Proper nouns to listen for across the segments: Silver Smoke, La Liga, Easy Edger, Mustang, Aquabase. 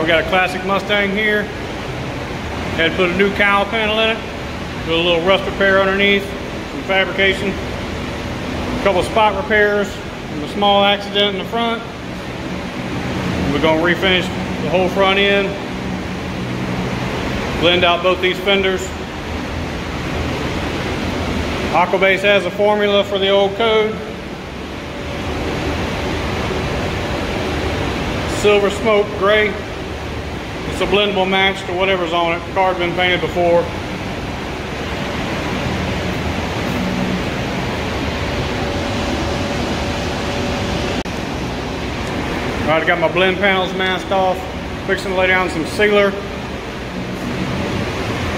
We got a classic Mustang here. Had to put a new cowl panel in it. Did a little rust repair underneath, some fabrication, a couple of spot repairs, and a small accident in the front. We're gonna refinish the whole front end, blend out both these fenders. Aquabase has a formula for the old code. Silver Smoke gray. It's a blendable match to whatever's on it. The car's been painted before. Alright, I got my blend panels masked off. Fixing to lay down some sealer.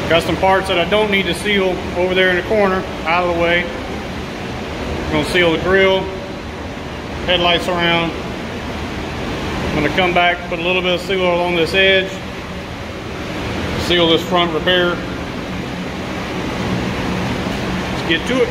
Got some parts that I don't need to seal over there in the corner, out of the way. I'm gonna seal the grill, headlights around. I'm gonna come back, put a little bit of sealer along this edge, seal this front repair. Let's get to it.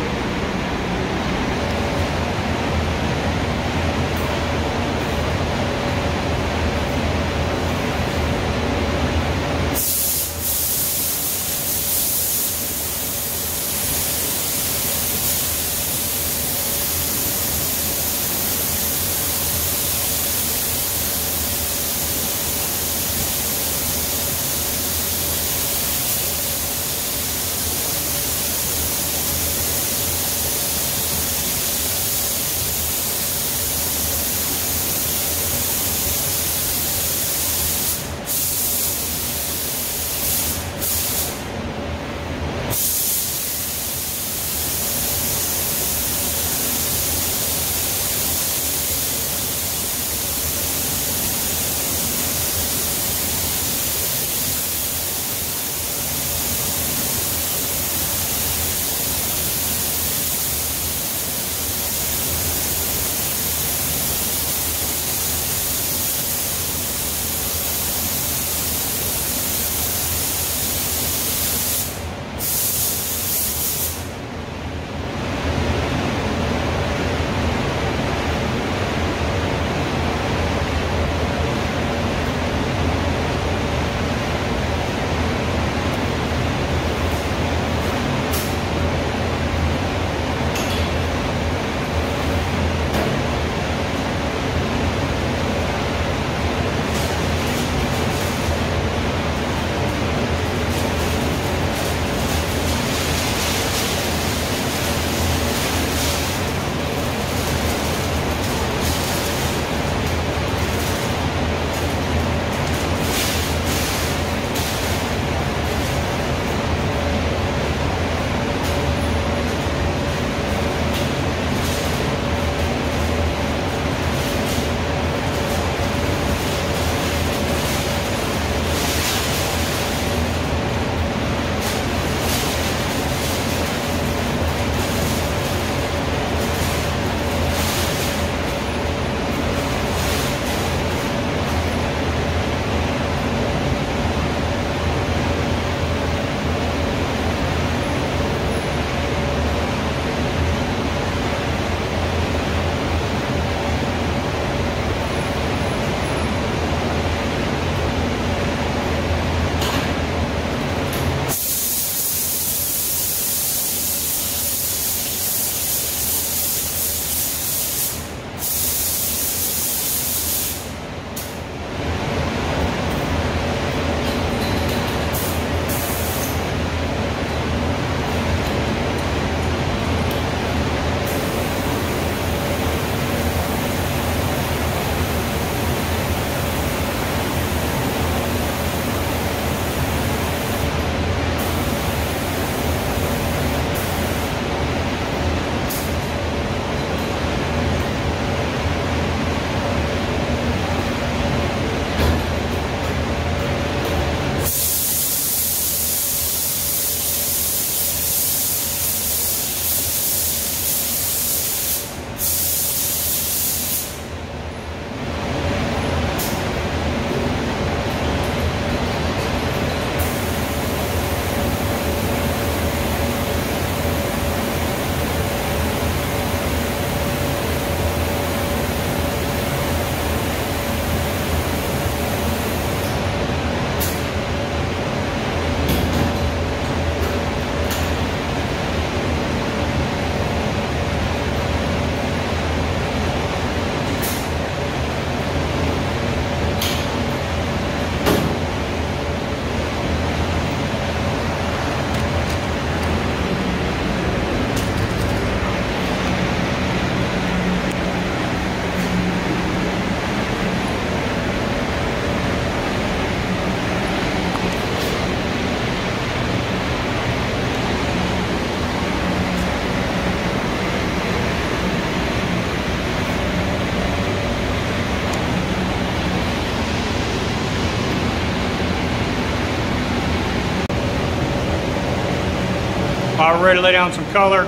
I already laid down some color.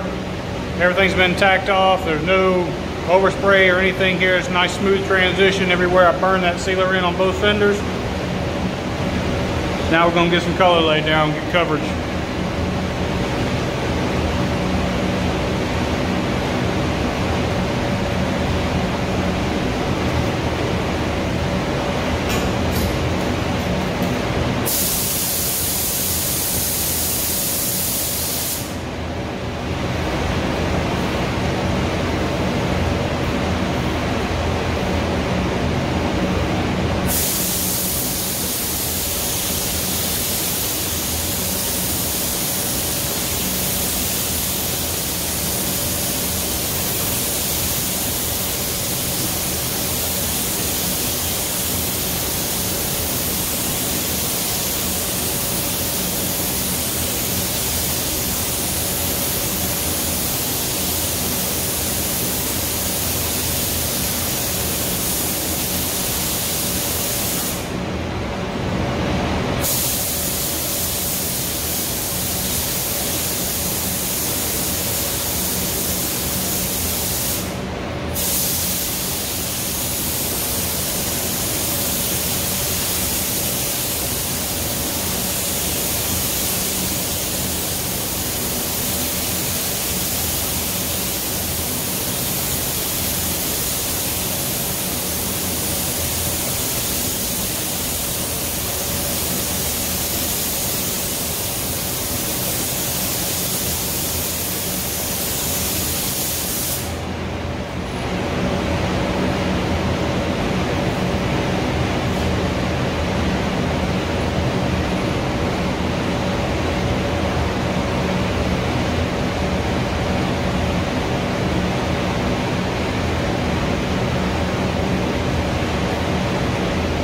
Everything's been tacked off. There's no overspray or anything here. It's a nice smooth transition everywhere. I burned that sealer in on both fenders. Now we're gonna get some color laid down, get coverage.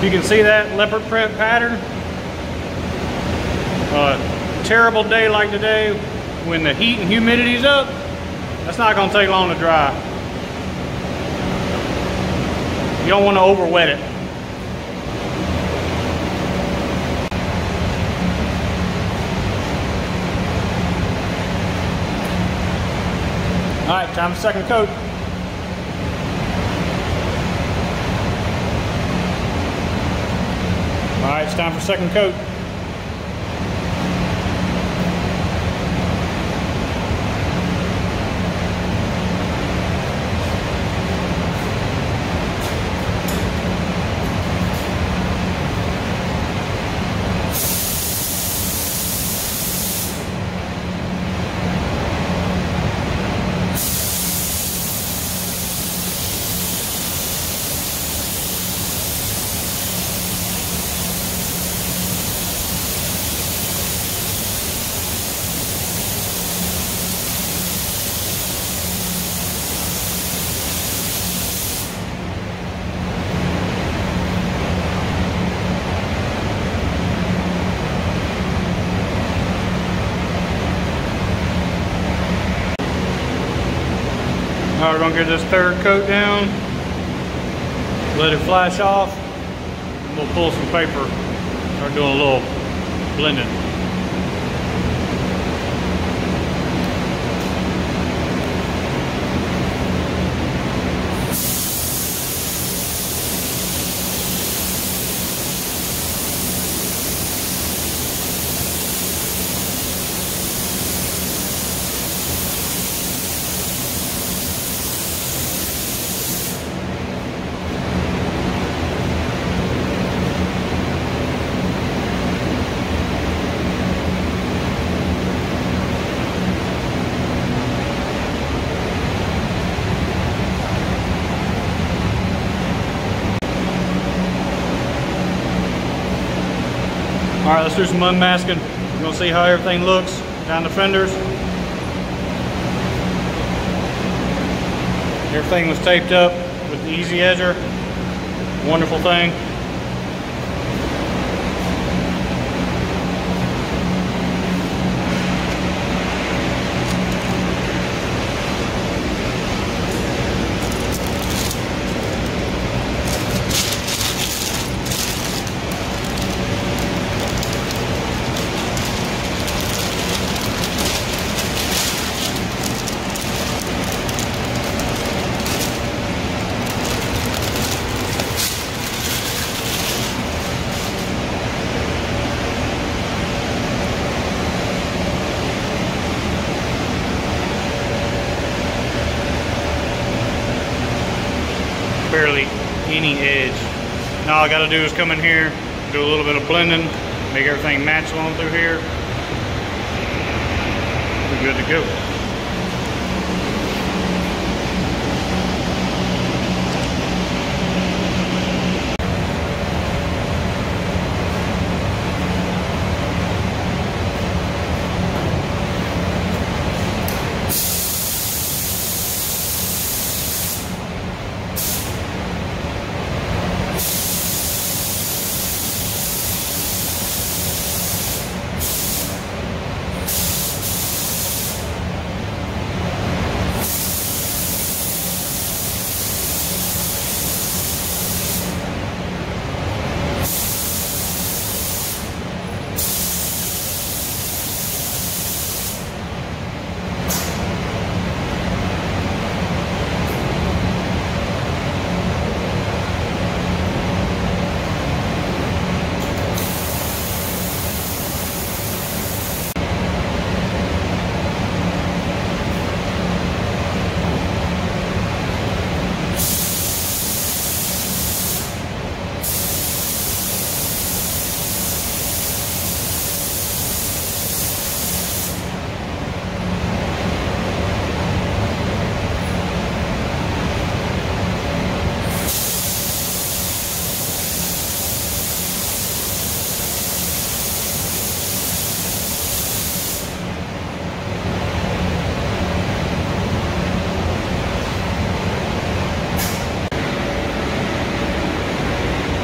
You can see that leopard print pattern. Terrible day like today, when the heat and humidity is up, that's not gonna take long to dry. You don't wanna overwet it. All right, time for second coat. All right, it's time for second coat. We're gonna get this third coat down, let it flash off, and we'll pull some paper, start doing a little blending. All right, let's do some unmasking. You're gonna see how everything looks down the fenders. Everything was taped up with the Easy Edger. Wonderful thing. barely any edge. Now all I gotta do is come in here, do a little bit of blending, make everything match along through here. We're good to go.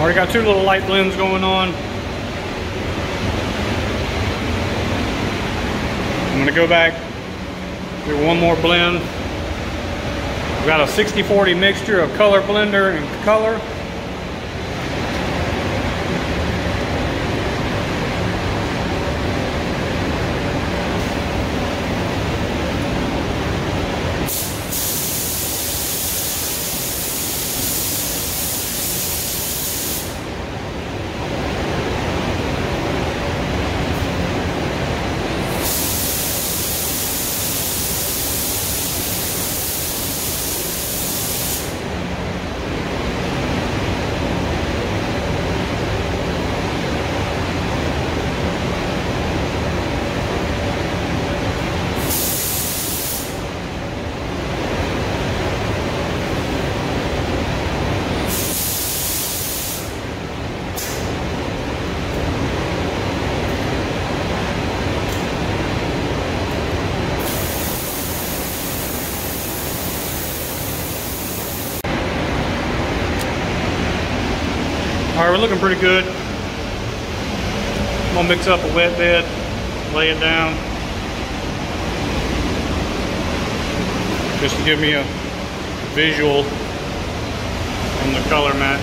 Already got two little light blends going on. I'm gonna go back, do one more blend. We've got a 60-40 mixture of color blender and color. Alright, we're looking pretty good. I'm gonna mix up a wet bed, lay it down, just to give me a visual on the color match.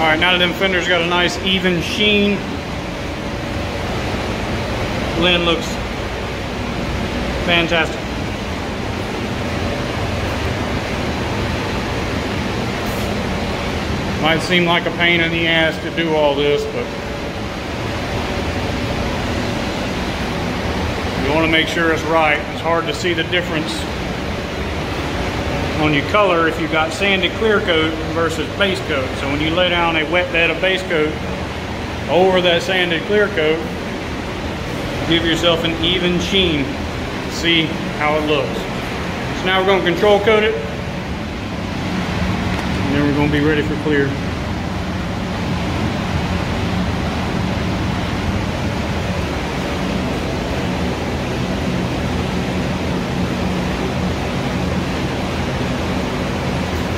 All right, now that them fenders got a nice even sheen, blend looks fantastic. Might seem like a pain in the ass to do all this, but you want to make sure it's right. It's hard to see the difference on your color if you've got sanded clear coat versus base coat. So when you lay down a wet bed of base coat over that sanded clear coat, give yourself an even sheen. See how it looks. So now we're going to control coat it, and then we're going to be ready for clear.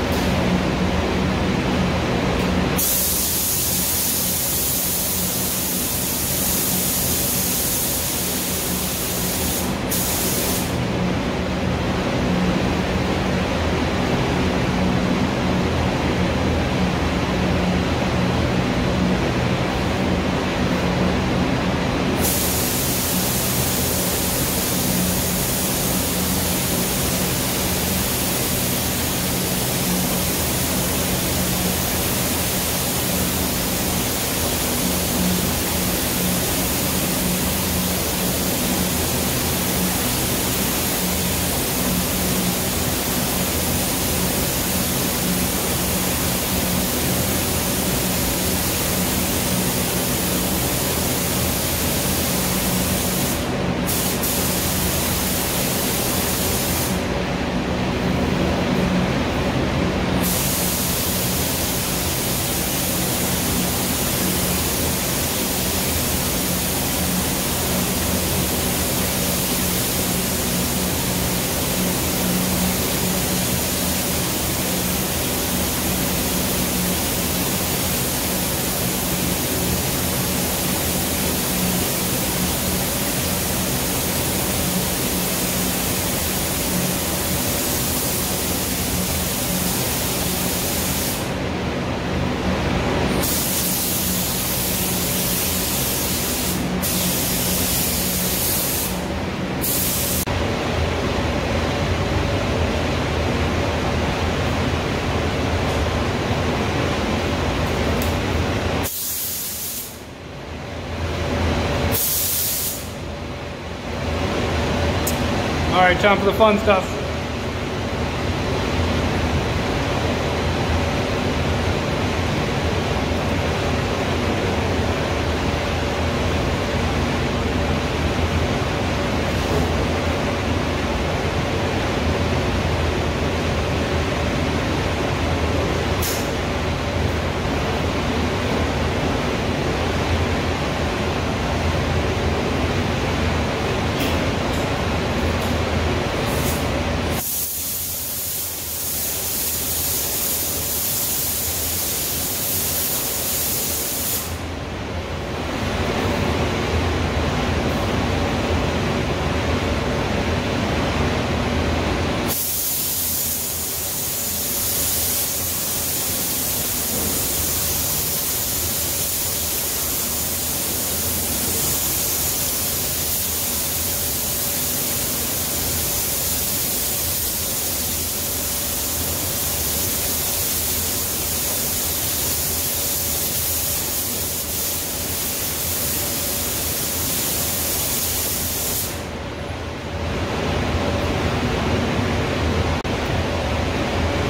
All right, time for the fun stuff.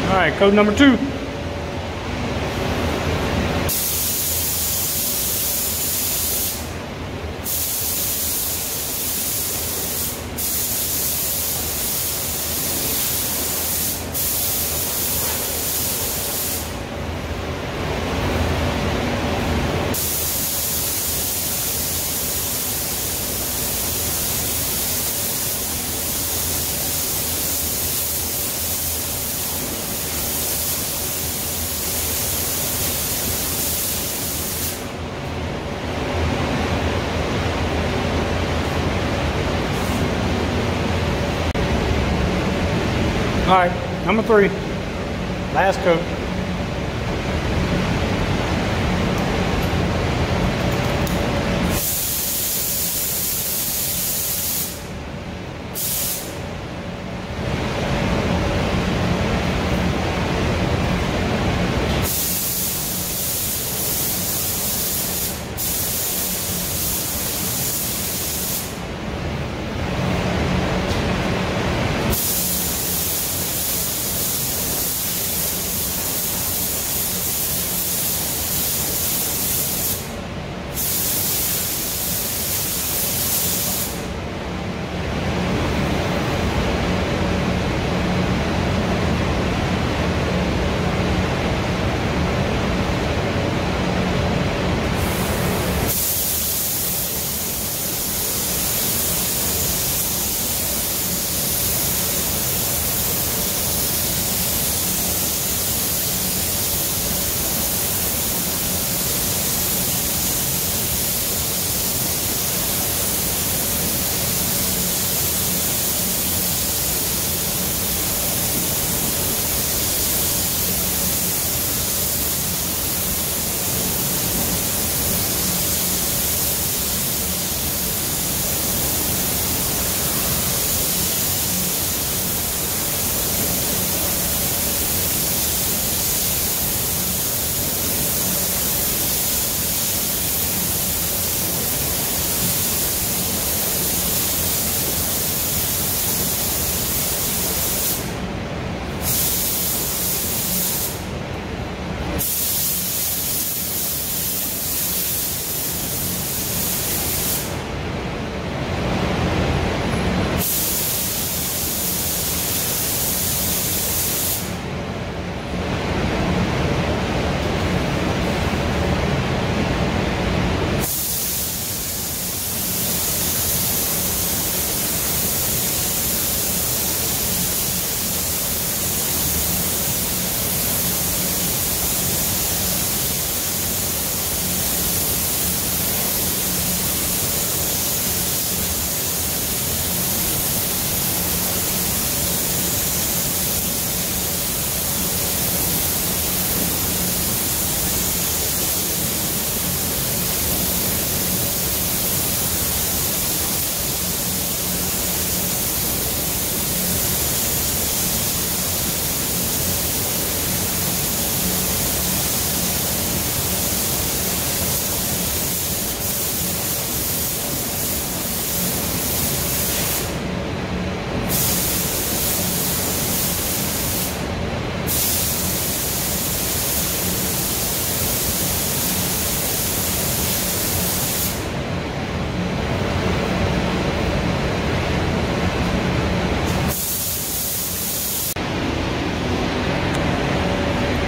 All right, coat number 2. All right, number 3, last coat.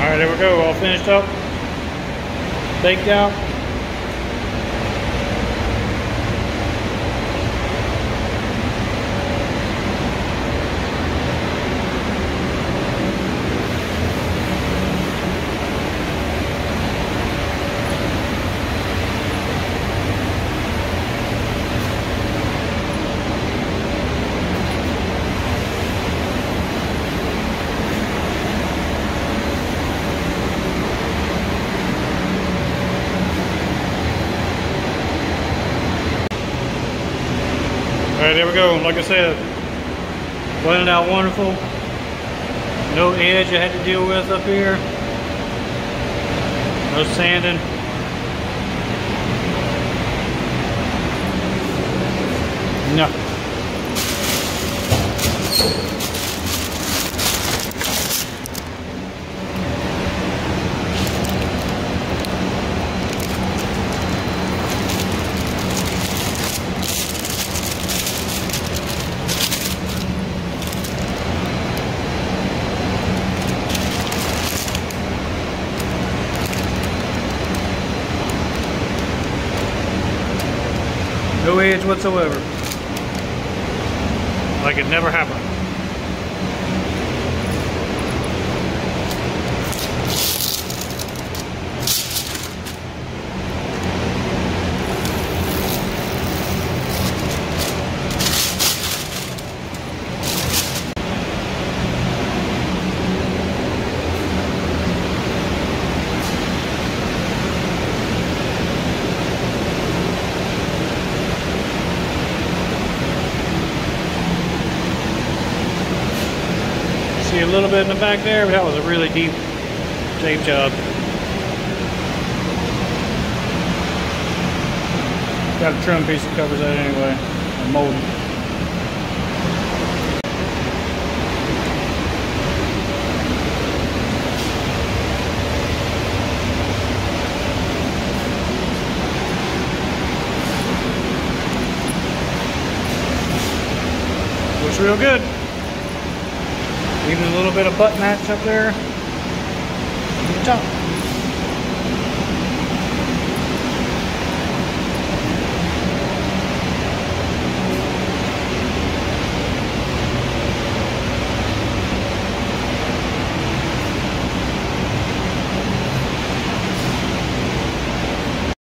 Alright, there we go, all finished up, baked out. Alright, there we go. Like I said, blended out wonderful. No edge I had to deal with up here. No sanding. No edge whatsoever. Like it never happened. A little bit in the back there, but that was a really deep job. Got a trim piece that covers that anyway, a molding. Looks real good. Even a little bit of butt match up there on the top.